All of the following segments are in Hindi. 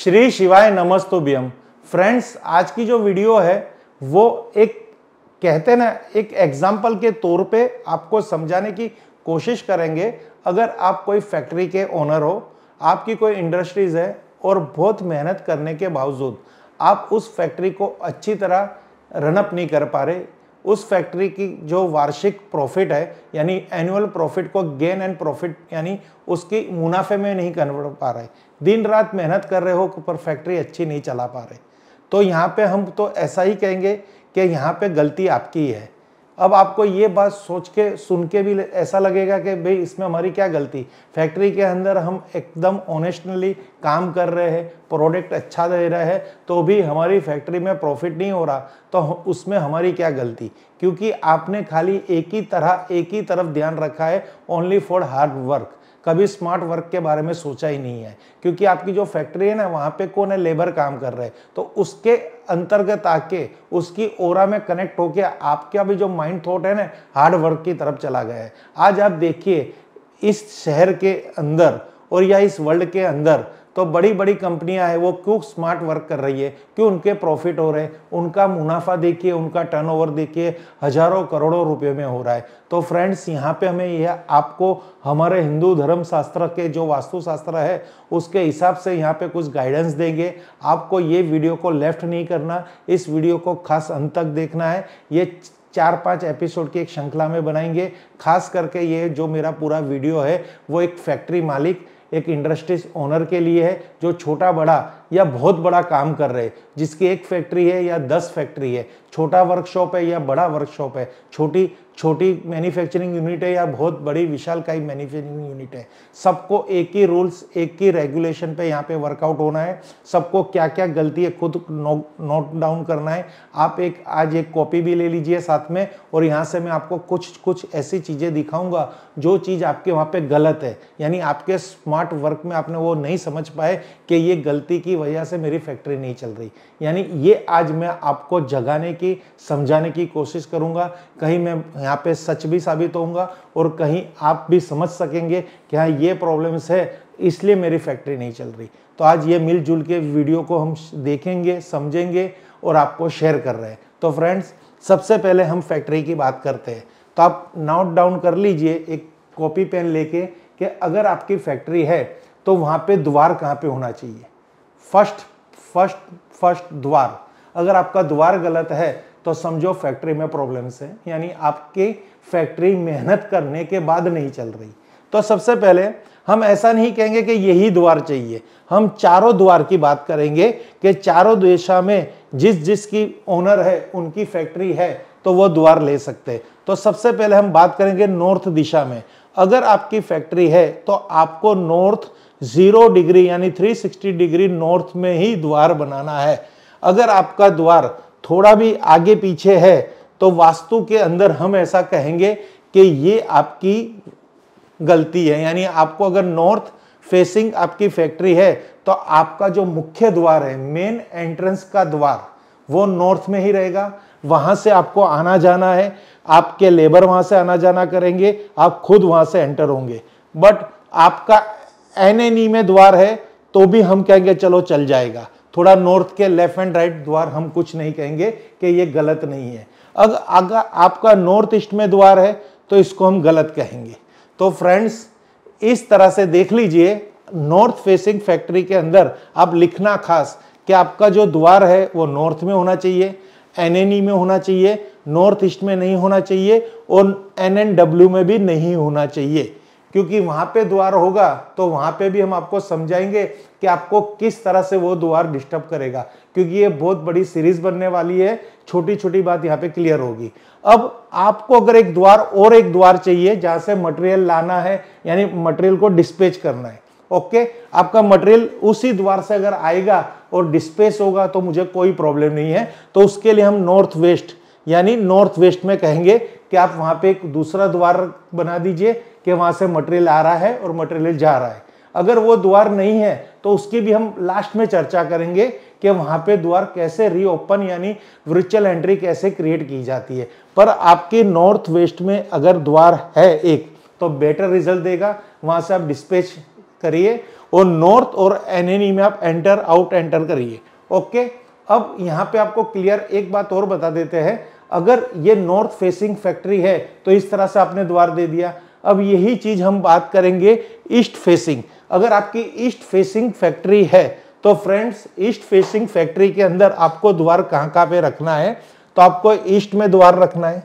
श्री शिवाय नमस्तुभ्यम। फ्रेंड्स, आज की जो वीडियो है वो एक कहते हैं ना एक एग्जाम्पल के तौर पे आपको समझाने की कोशिश करेंगे। अगर आप कोई फैक्ट्री के ओनर हो, आपकी कोई इंडस्ट्रीज है और बहुत मेहनत करने के बावजूद आप उस फैक्ट्री को अच्छी तरह रनअप नहीं कर पा रहे, उस फैक्ट्री की जो वार्षिक प्रॉफिट है यानी एनुअल प्रॉफिट को गेन एंड प्रॉफिट यानी उसकी मुनाफे में नहीं कन्वर्ट पा रहे, दिन रात मेहनत कर रहे हो पर फैक्ट्री अच्छी नहीं चला पा रहे, तो यहाँ पे हम तो ऐसा ही कहेंगे कि यहाँ पे गलती आपकी है। अब आपको ये बात सोच के सुन के भी ऐसा लगेगा कि भाई इसमें हमारी क्या गलती, फैक्ट्री के अंदर हम एकदम ऑनेस्टली काम कर रहे हैं, प्रोडक्ट अच्छा दे रहे हैं, तो भी हमारी फैक्ट्री में प्रॉफिट नहीं हो रहा, तो उसमें हमारी क्या गलती, क्योंकि आपने खाली एक ही तरफ ध्यान रखा है, ओनली फॉर हार्ड वर्क, कभी स्मार्ट वर्क के बारे में सोचा ही नहीं है। क्योंकि आपकी जो फैक्ट्री है ना, वहाँ पे कौन है, लेबर काम कर रहे हैं, तो उसके अंतर्गत आके उसकी ओरा में कनेक्ट होके आपका भी जो माइंड थॉट है ना, हार्ड वर्क की तरफ चला गया है। आज आप देखिए इस शहर के अंदर और या इस वर्ल्ड के अंदर तो बड़ी बड़ी कंपनियां हैं, वो क्यों स्मार्ट वर्क कर रही है, क्यों उनके प्रॉफिट हो रहे हैं, उनका मुनाफा देखिए, उनका टर्नओवर देखिए, हजारों करोड़ों रुपए में हो रहा है। तो फ्रेंड्स, यहाँ पे हमें यह आपको हमारे हिंदू धर्म शास्त्र के जो वास्तु शास्त्र है उसके हिसाब से यहाँ पे कुछ गाइडेंस देंगे आपको। ये वीडियो को लेफ्ट नहीं करना, इस वीडियो को खास अंत तक देखना है। ये 4-5 एपिसोड की एक श्रृंखला में बनाएंगे, खास करके ये जो मेरा पूरा वीडियो है वो एक फैक्ट्री मालिक, एक इंडस्ट्रीज ओनर के लिए है जो छोटा बड़ा या बहुत बड़ा काम कर रहे हैं, जिसकी एक फैक्ट्री है या 10 फैक्ट्री है, छोटा वर्कशॉप है या बड़ा वर्कशॉप है, छोटी मैन्युफैक्चरिंग यूनिट है या बहुत बड़ी विशालकाय मैन्युफैक्चरिंग यूनिट है। सबको एक ही रूल्स, एक ही रेगुलेशन पे यहाँ पे वर्कआउट होना है। सबको क्या क्या गलती है खुद नोट डाउन करना है। आप एक आज एक कॉपी भी ले लीजिए साथ में, और यहाँ से मैं आपको कुछ ऐसी चीज़ें दिखाऊंगा जो चीज़ आपके वहाँ पे गलत है, यानी आपके स्मार्ट वर्क में आपने वो नहीं समझ पाए कि ये गलती की वजह से मेरी फैक्ट्री नहीं चल रही, यानी ये आज मैं आपको जगाने की, समझाने की कोशिश करूँगा। कहीं मैं यहाँ पे सच भी साबित होऊंगा और कहीं आप भी समझ सकेंगे कि हाँ ये प्रॉब्लम्स है, इसलिए मेरी फैक्ट्री नहीं चल रही। तो आज ये मिलजुल के वीडियो को हम देखेंगे, समझेंगे और आपको शेयर कर रहे हैं। तो फ्रेंड्स, सबसे पहले हम फैक्ट्री की बात करते हैं, तो आप नोट डाउन कर लीजिए एक कॉपी पेन लेके कि अगर आपकी फैक्ट्री है तो वहाँ पे द्वार कहाँ पे होना चाहिए। फर्स्ट द्वार, अगर आपका द्वार गलत है तो समझो फैक्ट्री में प्रॉब्लम्स है, यानी आपकी फैक्ट्री मेहनत करने के बाद नहीं चल रही। तो सबसे पहले हम ऐसा नहीं कहेंगे कि यही द्वार चाहिए, हम चारों द्वार की बात करेंगे कि चारों दिशा में जिसकी ओनर है, उनकी फैक्ट्री है, तो वो द्वार ले सकते हैं। तो सबसे पहले हम बात करेंगे नॉर्थ दिशा में। अगर आपकी फैक्ट्री है तो आपको नॉर्थ 0 डिग्री यानी 360 डिग्री नॉर्थ में ही द्वार बनाना है। अगर आपका द्वार थोड़ा भी आगे पीछे है तो वास्तु के अंदर हम ऐसा कहेंगे कि ये आपकी गलती है, यानी आपको अगर नॉर्थ फेसिंग आपकी फैक्ट्री है तो आपका जो मुख्य द्वार है, मेन एंट्रेंस का द्वार, वो नॉर्थ में ही रहेगा। वहां से आपको आना जाना है, आपके लेबर वहां से आना जाना करेंगे, आप खुद वहां से एंटर होंगे। बट आपका एनएनई में द्वार है तो भी हम कहेंगे चलो चल जाएगा, थोड़ा नॉर्थ के लेफ्ट एंड राइट द्वार हम कुछ नहीं कहेंगे कि ये गलत नहीं है। अगर आपका नॉर्थ ईस्ट में द्वार है तो इसको हम गलत कहेंगे। तो फ्रेंड्स, इस तरह से देख लीजिए, नॉर्थ फेसिंग फैक्ट्री के अंदर आप लिखना खास कि आपका जो द्वार है वो नॉर्थ में होना चाहिए, एनएनई में होना चाहिए, नॉर्थ ईस्ट में नहीं होना चाहिए और एनएनडब्ल्यू में भी नहीं होना चाहिए। क्योंकि वहां पे द्वार होगा तो वहां पे भी हम आपको समझाएंगे कि आपको किस तरह से वो द्वार डिस्टर्ब करेगा, क्योंकि ये बहुत बड़ी सीरीज बनने वाली है, छोटी छोटी बात यहाँ पे क्लियर होगी। अब आपको अगर एक द्वार और एक द्वार चाहिए जहां से मटेरियल लाना है, यानी मटेरियल को डिस्पैच करना है, ओके, आपका मटेरियल उसी द्वार से अगर आएगा और डिस्पैच होगा तो मुझे कोई प्रॉब्लम नहीं है, तो उसके लिए हम नॉर्थ वेस्ट यानी नॉर्थ वेस्ट में कहेंगे कि आप वहां पे एक दूसरा द्वार बना दीजिए कि वहां से मटेरियल आ रहा है और मटेरियल जा रहा है। अगर वो द्वार नहीं है तो उसकी भी हम लास्ट में चर्चा करेंगे कि वहां पे द्वार कैसे रीओपन यानी वर्चुअल एंट्री कैसे क्रिएट की जाती है। पर आपके नॉर्थ वेस्ट में अगर द्वार है एक तो बेटर रिजल्ट देगा, वहां से आप डिस्पैच करिए और नॉर्थ और एनएनई में आप एंटर आउट एंटर करिए। ओके, अब यहाँ पे आपको क्लियर एक बात और बता देते हैं, अगर ये नॉर्थ फेसिंग फैक्ट्री है तो इस तरह से आपने द्वार दे दिया। अब यही चीज हम बात करेंगे ईस्ट फेसिंग, अगर आपकी ईस्ट फेसिंग फैक्ट्री है तो फ्रेंड्स ईस्ट फेसिंग फैक्ट्री के अंदर आपको द्वार कहाँ कहाँ पे रखना है, तो आपको ईस्ट में द्वार रखना है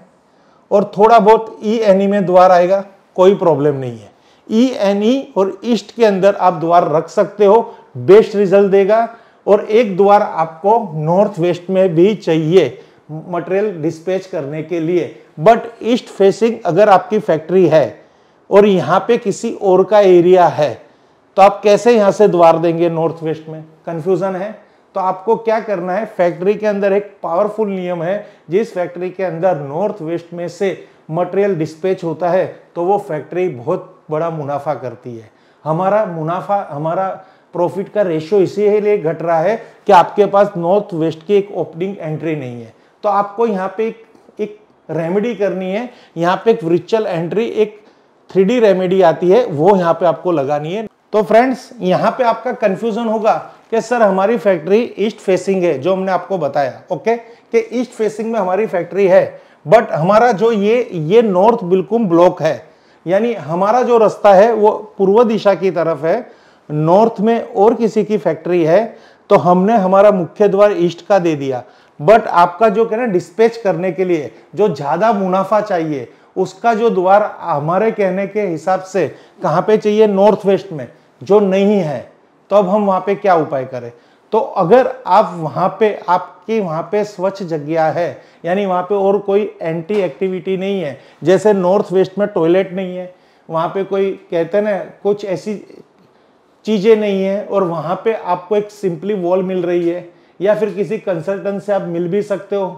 और थोड़ा बहुत ई एन ई में द्वार आएगा, कोई प्रॉब्लम नहीं है। ई एन ई और ईस्ट के अंदर आप द्वार रख सकते हो, बेस्ट रिजल्ट देगा। और एक द्वार आपको नॉर्थ वेस्ट में भी चाहिए मटेरियल डिस्पैच करने के लिए, बट ईस्ट फेसिंग अगर आपकी फैक्ट्री है और यहाँ पे किसी और का एरिया है तो आप कैसे यहाँ से द्वार देंगे नॉर्थ वेस्ट में, कंफ्यूजन है। तो आपको क्या करना है, फैक्ट्री के अंदर एक पावरफुल नियम है, जिस फैक्ट्री के अंदर नॉर्थ वेस्ट में से मटेरियल डिस्पैच होता है तो वो फैक्ट्री बहुत बड़ा मुनाफा करती है। हमारा मुनाफा, हमारा प्रॉफिट का रेशियो इसीलिए घट रहा है कि आपके पास नॉर्थ वेस्ट की एक ओपनिंग एंट्री नहीं है। तो आपको यहाँ पे एक रेमेडी करनी है, यहाँ पे एक विचुअल एंट्री, एक 3D रेमेडी आती है, वो यहाँ पे आपको लगानी है। तो फ्रेंड्स यहाँ पे आपका कंफ्यूजन होगा कि सर हमारी फैक्ट्री ईस्ट फेसिंग है, जो हमने आपको बताया ओके कि ईस्ट फेसिंग में हमारी फैक्ट्री है, बट हमारा जो ये नॉर्थ बिल्कुल ब्लॉक है, यानी हमारा जो रास्ता है वो पूर्व दिशा की तरफ है। नॉर्थ में और किसी की फैक्ट्री है तो हमने हमारा मुख्य द्वार ईस्ट का दे दिया, बट आपका जो कहना डिस्पैच करने के लिए जो ज़्यादा मुनाफा चाहिए उसका जो द्वार हमारे कहने के हिसाब से कहाँ पे चाहिए, नॉर्थ वेस्ट में, जो नहीं है। तो अब हम वहाँ पे क्या उपाय करें, तो अगर आप वहाँ पे, आपकी वहाँ पे स्वच्छ जगह है, यानी वहाँ पे और कोई एंटी एक्टिविटी नहीं है, जैसे नॉर्थ वेस्ट में टॉयलेट नहीं है, वहाँ पे कोई कहते ना कुछ ऐसी चीज़ें नहीं है, और वहाँ पे आपको एक सिंपली वॉल मिल रही है, या फिर किसी कंसल्टेंट से आप मिल भी सकते हो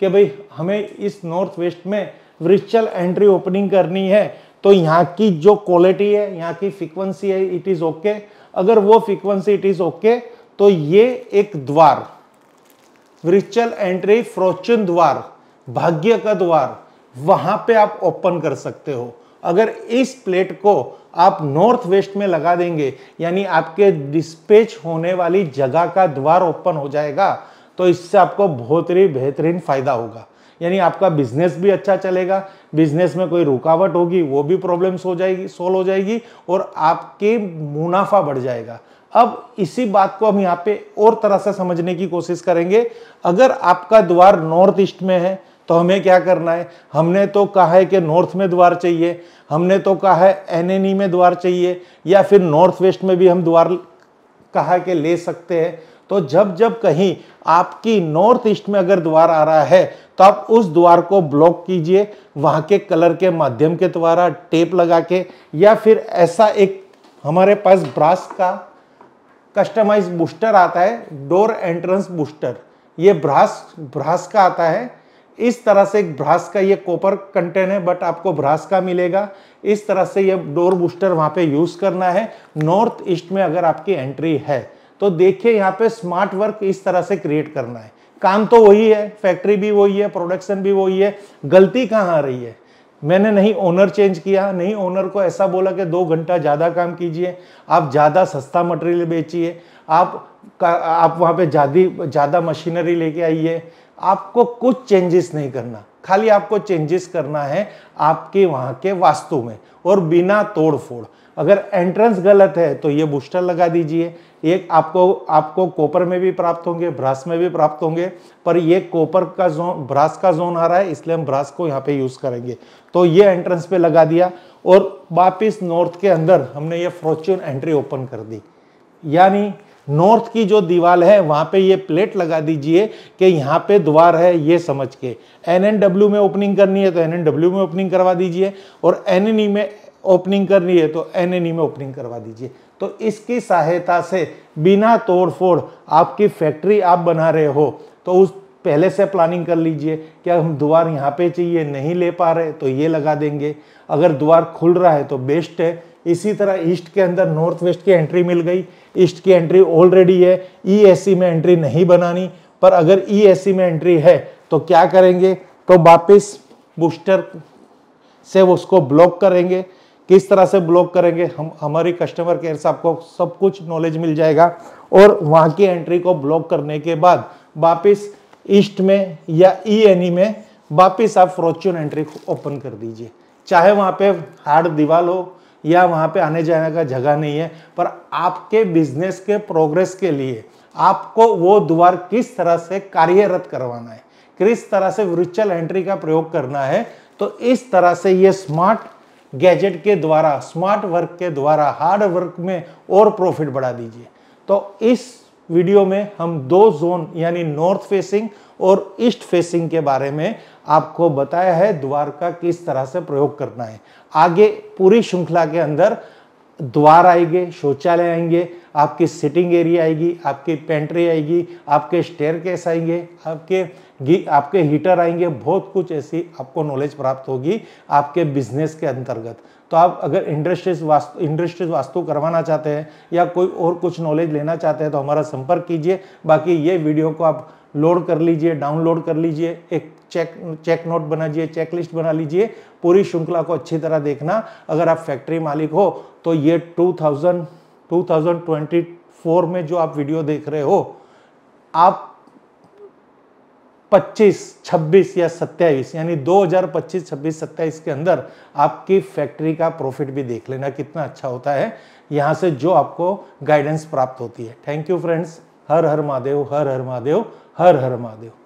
कि भाई हमें इस नॉर्थ वेस्ट में विचुअल एंट्री ओपनिंग करनी है, तो यहाँ की जो क्वालिटी है, यहाँ की फ्रीक्वेंसी है, इट इज़ ओके। अगर वो फ्रीक्वेंसी इट इज़ ओके तो ये एक द्वार, विचुअल एंट्री, फॉर्चून द्वार, भाग्य का द्वार, वहाँ पे आप ओपन कर सकते हो। अगर इस प्लेट को आप नॉर्थ वेस्ट में लगा देंगे, यानी आपके डिस्पैच होने वाली जगह का द्वार ओपन हो जाएगा, तो इससे आपको बहुत ही बेहतरीन फायदा होगा, यानी आपका बिजनेस भी अच्छा चलेगा, बिजनेस में कोई रुकावट होगी वो भी प्रॉब्लम्स हो जाएगी, सोल्व हो जाएगी, और आपके मुनाफा बढ़ जाएगा। अब इसी बात को हम यहाँ पे और तरह से समझने की कोशिश करेंगे। अगर आपका द्वार नॉर्थ ईस्ट में है तो हमें क्या करना है, हमने तो कहा है कि नॉर्थ में द्वार चाहिए, हमने तो कहा है एनएनई में द्वार चाहिए, या फिर नॉर्थ वेस्ट में भी हम द्वार कहा के ले सकते हैं। तो जब जब कहीं आपकी नॉर्थ ईस्ट में अगर द्वार आ रहा है तो आप उस द्वार को ब्लॉक कीजिए, वहाँ के कलर के माध्यम के द्वारा टेप लगा के, या फिर ऐसा एक हमारे पास ब्रास का कस्टमाइज बूस्टर आता है, डोर एंट्रेंस बूस्टर, ये ब्रास का आता है, इस तरह से एक ब्रास का, ये कॉपर कंटेन है बट आपको ब्रास का मिलेगा, इस तरह से ये डोर बूस्टर वहाँ पे यूज़ करना है नॉर्थ ईस्ट में अगर आपकी एंट्री है। तो देखिए यहाँ पे स्मार्ट वर्क इस तरह से क्रिएट करना है, काम तो वही है, फैक्ट्री भी वही है, प्रोडक्शन भी वही है, गलती कहाँ आ रही है, मैंने नहीं ओनर चेंज किया, नहीं ओनर को ऐसा बोला कि 2 घंटा ज़्यादा काम कीजिए, आप ज़्यादा सस्ता मटेरियल बेचिए, आप वहाँ पे ज़्यादा मशीनरी लेके आइए, आपको कुछ चेंजेस नहीं करना, खाली आपको चेंजेस करना है आपके वहाँ के वास्तु में, और बिना तोड़फोड़। अगर एंट्रेंस गलत है तो ये बूस्टर लगा दीजिए, ये आपको कॉपर में भी प्राप्त होंगे, ब्रास में भी प्राप्त होंगे, पर ये कॉपर का जोन, ब्रास का जोन आ रहा है, इसलिए हम ब्रास को यहाँ पे यूज़ करेंगे। तो ये एंट्रेंस पे लगा दिया और वापिस नॉर्थ के अंदर हमने ये फॉर्चून एंट्री ओपन कर दी, यानी नॉर्थ की जो दीवार है वहाँ पे ये प्लेट लगा दीजिए कि यहाँ पे द्वार है, ये समझ के एनएनडब्ल्यू में ओपनिंग करनी है तो एनएनडब्ल्यू में ओपनिंग करवा दीजिए, और एनएनई में ओपनिंग करनी है तो एनएनई में ओपनिंग करवा दीजिए। तो इसकी सहायता से बिना तोड़फोड़ आपकी फैक्ट्री आप बना रहे हो तो उस पहले से प्लानिंग कर लीजिए, क्या हम द्वार यहाँ पे चाहिए, नहीं ले पा रहे तो ये लगा देंगे, अगर द्वार खुल रहा है तो बेस्ट है। इसी तरह ईस्ट के अंदर नॉर्थ वेस्ट की एंट्री मिल गई, ईस्ट की एंट्री ऑलरेडी है, ईएससी में एंट्री नहीं बनानी, पर अगर ईएससी में एंट्री है तो क्या करेंगे, तो वापस बूस्टर से उसको ब्लॉक करेंगे, किस तरह से ब्लॉक करेंगे, हम हमारी कस्टमर केयर से आपको सब कुछ नॉलेज मिल जाएगा। और वहाँ की एंट्री को ब्लॉक करने के बाद वापस ईस्ट में या ईएनई में वापस आप फॉर्चून एंट्री ओपन कर दीजिए। चाहे वहाँ पे हार्ड दीवार हो या वहाँ पे आने जाने का जगह नहीं है, पर आपके बिजनेस के प्रोग्रेस के लिए आपको वो द्वार किस तरह से कार्यरत करवाना है, किस तरह से वर्चुअल एंट्री का प्रयोग करना है, तो इस तरह से ये स्मार्ट गैजेट के द्वारा, स्मार्ट वर्क के द्वारा हार्ड वर्क में और प्रॉफिट बढ़ा दीजिए। तो इस वीडियो में हम दो जोन यानी नॉर्थ फेसिंग और ईस्ट फेसिंग के बारे में आपको बताया है, द्वार का किस तरह से प्रयोग करना है। आगे पूरी श्रृंखला के अंदर द्वार आएंगे, शौचालय आएंगे, आपकी सिटिंग एरिया आएगी, आपकी पेंट्री आएगी, आपके स्टेयरकेस आएंगे, आपके हीटर आएंगे, बहुत कुछ ऐसी आपको नॉलेज प्राप्त होगी आपके बिजनेस के अंतर्गत। तो आप अगर इंडस्ट्रीज वास्तु करवाना चाहते हैं या कोई और कुछ नॉलेज लेना चाहते हैं तो हमारा संपर्क कीजिए। बाकी ये वीडियो को आप लोड कर लीजिए, डाउनलोड कर लीजिए, एक चेक नोट बना लीजिए, चेक लिस्ट बना लीजिए, पूरी श्रृंखला को अच्छी तरह देखना। अगर आप फैक्ट्री मालिक हो तो ये 2024 में जो आप वीडियो देख रहे हो, आप 25, 26 या 27 यानी 2025, 26, 27 के अंदर आपकी फैक्ट्री का प्रॉफिट भी देख लेना कितना अच्छा होता है, यहाँ से जो आपको गाइडेंस प्राप्त होती है। Thank you friends. हर हर महादेव, हर हर महादेव, हर हर महादेव।